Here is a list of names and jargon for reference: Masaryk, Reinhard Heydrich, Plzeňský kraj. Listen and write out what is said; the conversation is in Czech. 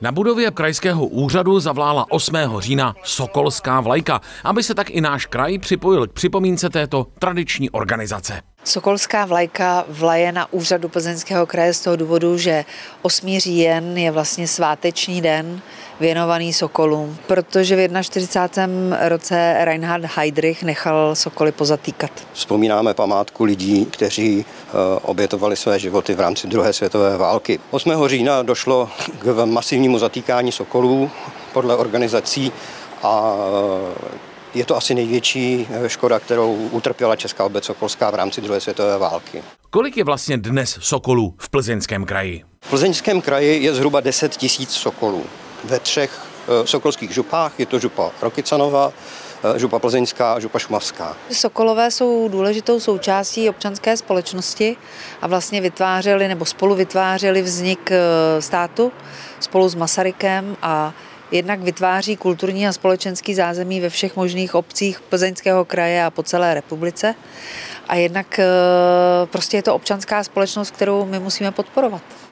Na budově krajského úřadu zavlála 8. října sokolská vlajka, aby se tak i náš kraj připojil k připomínce této tradiční organizace. Sokolská vlajka vlaje na úřadu Plzeňského kraje z toho důvodu, že 8. říjen je vlastně sváteční den věnovaný sokolům, protože v 41. roce Reinhard Heydrich nechal sokoly pozatýkat. Vzpomínáme památku lidí, kteří obětovali své životy v rámci druhé světové války. 8. října došlo k masivnímu zatýkání sokolů podle organizací a je to asi největší škoda, kterou utrpěla Česká obec sokolská v rámci druhé světové války. Kolik je vlastně dnes sokolů v Plzeňském kraji? V Plzeňském kraji je zhruba 10 tisíc sokolů. Ve 3 sokolských župách, je to župa Rokycanova, župa plzeňská a župa šumavská. Sokolové jsou důležitou součástí občanské společnosti a vlastně vytvářeli nebo spolu vytvářeli vznik státu spolu s Masarykem a jednak vytváří kulturní a společenský zázemí ve všech možných obcích Plzeňského kraje a po celé republice. A jednak prostě je to občanská společnost, kterou my musíme podporovat.